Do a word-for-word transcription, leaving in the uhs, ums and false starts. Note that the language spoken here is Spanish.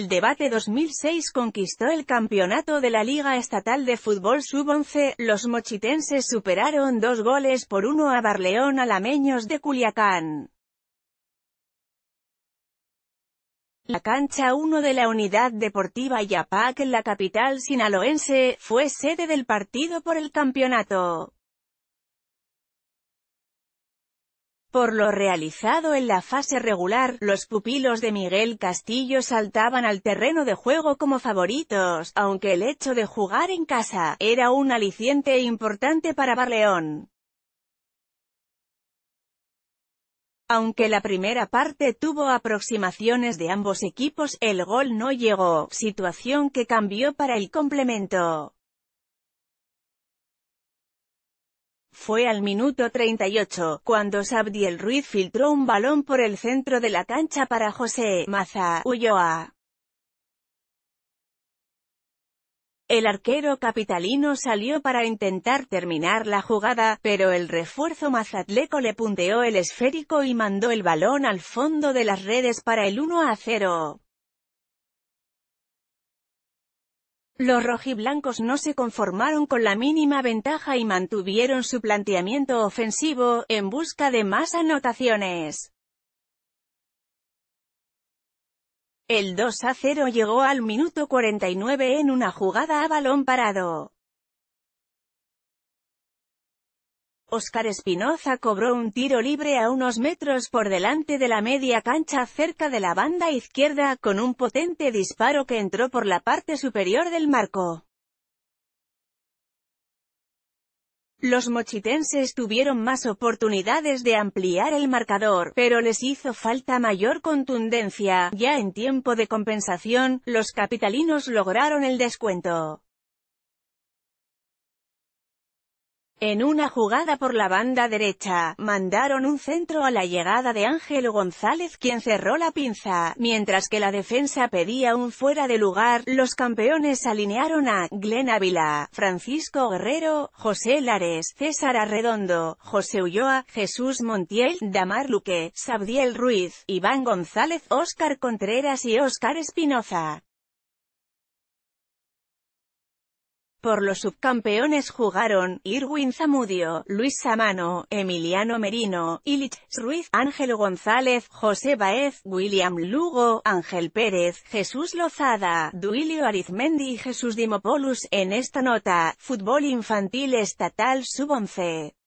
El Debate dos mil seis conquistó el campeonato de la Liga Estatal de Futbol Sub once, los mochitenses superaron dos goles por uno a Barrleón-Alameños de Culiacán. La cancha uno de la unidad deportiva I A P A C en la capital sinaloense, fue sede del partido por el campeonato. Por lo realizado en la fase regular, los pupilos de Miguel Castillo saltaban al terreno de juego como favoritos, aunque el hecho de jugar en casa, era un aliciente importante para Barrleón. Aunque la primera parte tuvo aproximaciones de ambos equipos, el gol no llegó, situación que cambió para el complemento. Fue al minuto treinta y ocho, cuando Sabdiel Ruiz filtró un balón por el centro de la cancha para José Maza, Ulloa. El arquero capitalino salió para intentar terminar la jugada, pero el refuerzo mazatleco le punteó el esférico y mandó el balón al fondo de las redes para el uno a cero. Los rojiblancos no se conformaron con la mínima ventaja y mantuvieron su planteamiento ofensivo, en busca de más anotaciones. El dos a cero llegó al minuto cuarenta y nueve en una jugada a balón parado. Oscar Espinoza cobró un tiro libre a unos metros por delante de la media cancha cerca de la banda izquierda, con un potente disparo que entró por la parte superior del marco. Los mochitenses tuvieron más oportunidades de ampliar el marcador, pero les hizo falta mayor contundencia. Ya en tiempo de compensación, los capitalinos lograron el descuento. En una jugada por la banda derecha, mandaron un centro a la llegada de Ángel González, quien cerró la pinza, mientras que la defensa pedía un fuera de lugar. Los campeones alinearon a Glen Ávila, Francisco Guerrero, José Lares, César Arredondo, José Ulloa, Jesús Montiel, Damar Luque, Sabdiel Ruiz, Iván González, Óscar Contreras y Oscar Espinoza. Por los subcampeones jugaron Irwin Zamudio, Luis Samano, Emiliano Merino, Ilich Ruiz, Ángel González, José Baez, William Lugo, Ángel Pérez, Jesús Lozada, Duilio Arizmendi y Jesús Dimopoulos. En esta nota, Fútbol Infantil Estatal Sub once.